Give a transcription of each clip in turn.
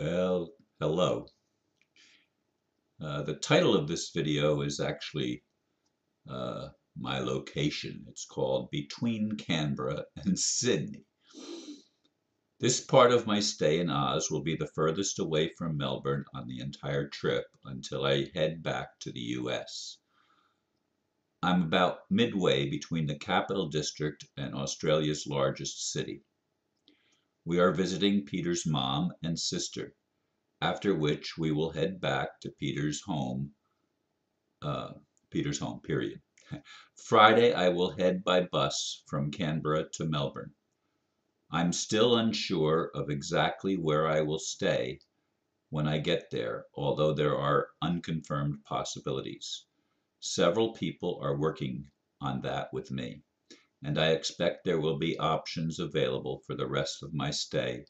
Well, hello. The title of this video is actually my location. It's called Between Canberra and Sydney. This part of my stay in Oz will be the furthest away from Melbourne on the entire trip until I head back to the US. I'm about midway between the capital district and Australia's largest city. We are visiting Peter's mom and sister, after which we will head back to Peter's home, period. Friday, I will head by bus from Canberra to Melbourne. I'm still unsure of exactly where I will stay when I get there, although there are unconfirmed possibilities. Several people are working on that with me, and I expect there will be options available for the rest of my stay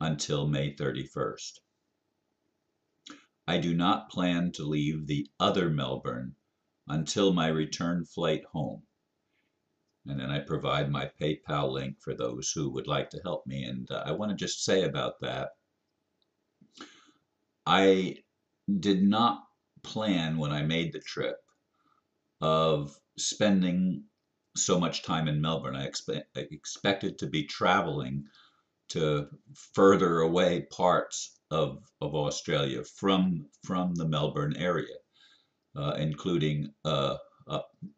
until May 31st. I do not plan to leave the other Melbourne until my return flight home. And then I provide my PayPal link for those who would like to help me. And I want to just say about that, I did not plan when I made the trip of spending so much time in Melbourne. I expected to be traveling to further away parts of Australia from the Melbourne area, including up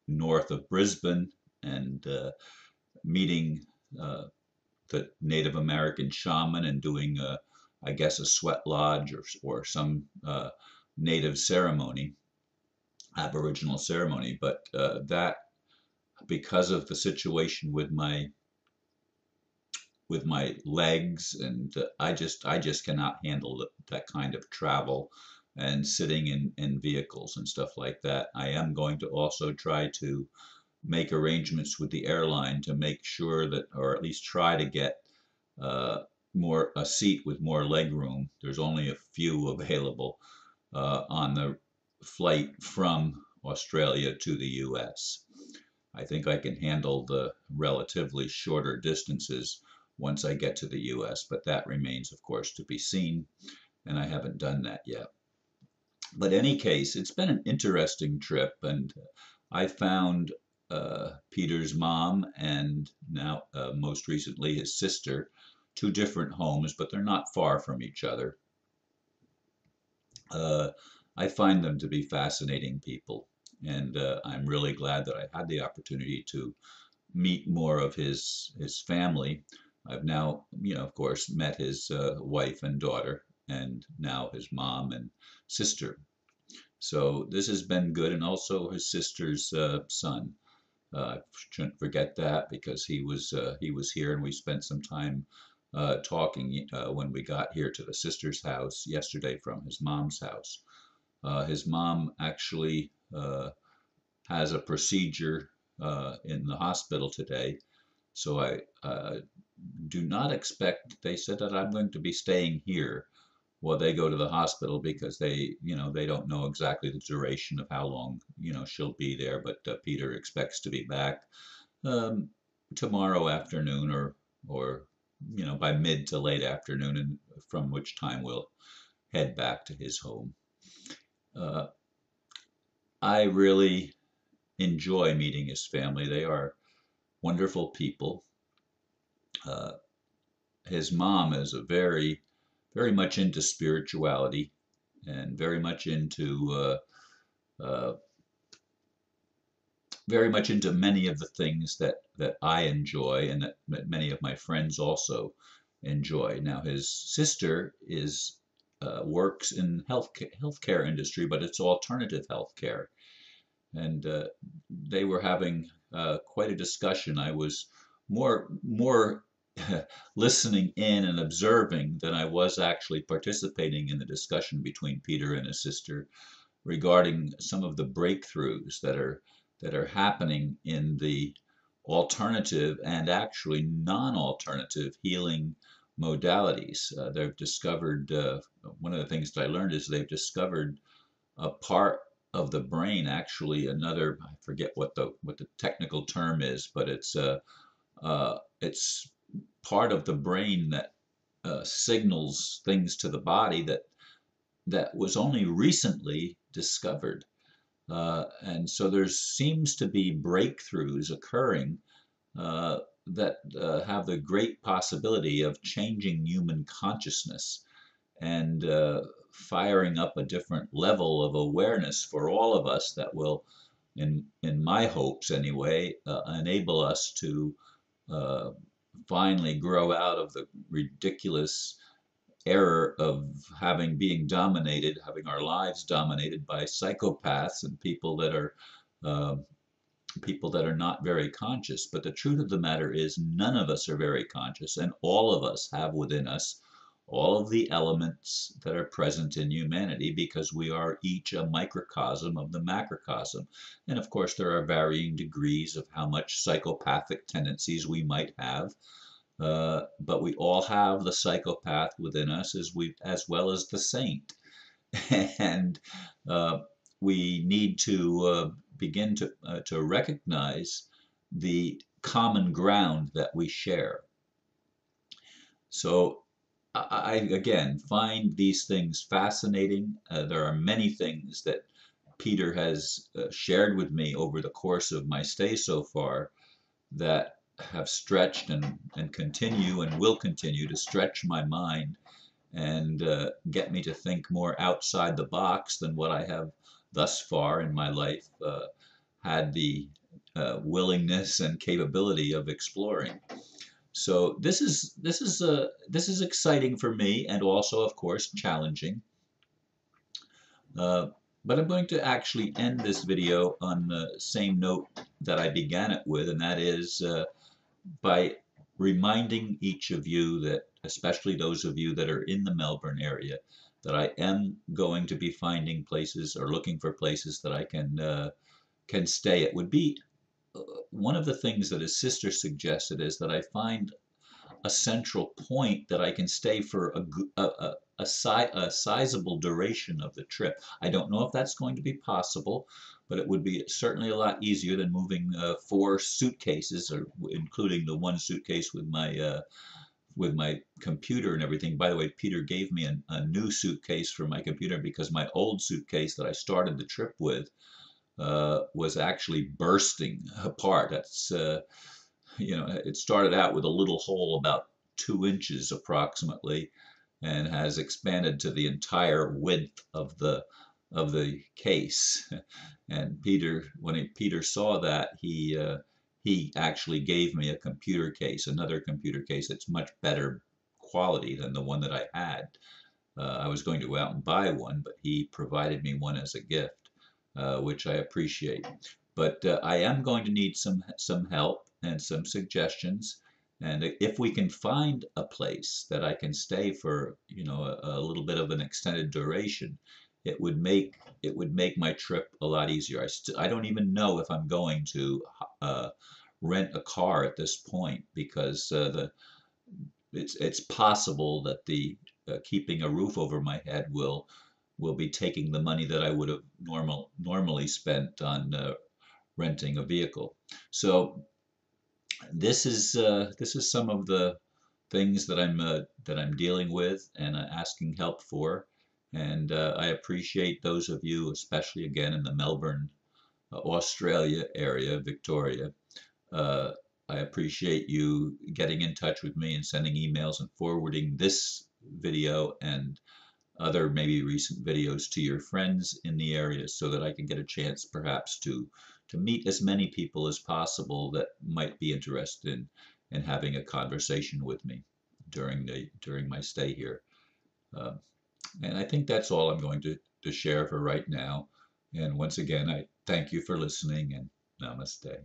north of Brisbane and meeting the Native American shaman and doing, I guess, a sweat lodge or some Native ceremony, Aboriginal ceremony. But that, because of the situation with my legs, and I just cannot handle that kind of travel and sitting in vehicles and stuff like that. I am going to also try to make arrangements with the airline to make sure that, or at least try to get a seat with more leg room. There's only a few available on the flight from Australia to the US. I think I can handle the relatively shorter distances once I get to the US, but that remains, of course, to be seen, and I haven't done that yet. But in any case, it's been an interesting trip, and I found Peter's mom and now most recently his sister, two different homes, but they're not far from each other. I find them to be fascinating people, and I'm really glad that I had the opportunity to meet more of his family. I've now, of course, met his wife and daughter, and now his mom and sister. So this has been good, and also his sister's son. I shouldn't forget that, because he was here, and we spent some time talking when we got here to the sister's house yesterday from his mom's house. His mom actually has a procedure in the hospital today, so I do not expect. They said that I'm going to be staying here while they go to the hospital, because they, they don't know exactly the duration of how long, she'll be there. But Peter expects to be back tomorrow afternoon, or by mid to late afternoon, and from which time we'll head back to his home. I really enjoy meeting his family. They are wonderful people. His mom is very much into spirituality, and very much into many of the things that I enjoy, and that many of my friends also enjoy. Now, his sister works in healthcare industry, but it's alternative healthcare, and they were having quite a discussion. I was more listening in and observing than I was actually participating in the discussion between Peter and his sister regarding some of the breakthroughs that are happening in the alternative and actually non-alternative healing modalities. They've discovered, one of the things that I learned is they've discovered a part of the brain, actually another, I forget what the technical term is, but it's part of the brain that signals things to the body that was only recently discovered. And so there seems to be breakthroughs occurring that have the great possibility of changing human consciousness and firing up a different level of awareness for all of us that will, in my hopes anyway, enable us to finally grow out of the ridiculous error of having our lives dominated by psychopaths and people that are not very conscious. But the truth of the matter is none of us are very conscious, and all of us have within us all of the elements that are present in humanity, because we are each a microcosm of the macrocosm. And of course there are varying degrees of how much psychopathic tendencies we might have, but we all have the psychopath within us as well as the saint. And we need to begin to recognize the common ground that we share. So I again find these things fascinating. There are many things that Peter has shared with me over the course of my stay so far that have stretched and continue and will continue to stretch my mind and get me to think more outside the box than what I have thus far in my life had the willingness and capability of exploring. So this is exciting for me, and also, of course, challenging. But I'm going to actually end this video on the same note that I began it with, and that is by reminding each of you that, especially those of you that are in the Melbourne area, that I am going to be finding places or looking for places that I can stay. It would be one of the things that his sister suggested is that I find a central point that I can stay for a sizable duration of the trip. I don't know if that's going to be possible, but it would be certainly a lot easier than moving 4 suitcases, or including the 1 suitcase with my computer and everything. By the way, Peter gave me a new suitcase for my computer, because my old suitcase that I started the trip with was actually bursting apart. That's you know, it started out with a little hole about 2 inches approximately, and has expanded to the entire width of the case. And when Peter saw that, he actually gave me a computer case, another computer case that's much better quality than the one that I had. I was going to go out and buy one, but he provided me one as a gift. Which I appreciate. But I am going to need some help and some suggestions. And if we can find a place that I can stay for, you know, a little bit of an extended duration, it would make my trip a lot easier. I don't even know if I'm going to rent a car at this point, because it's possible that the keeping a roof over my head will be taking the money that I would have normally spent on renting a vehicle. So this is some of the things that I'm dealing with and asking help for. And I appreciate those of you, especially again in the Melbourne, Australia area, Victoria. I appreciate you getting in touch with me and sending emails and forwarding this video and other maybe recent videos to your friends in the area, so that I can get a chance perhaps to meet as many people as possible that might be interested in having a conversation with me during my stay here. And I think that's all I'm going to share for right now. And once again, I thank you for listening, and namaste.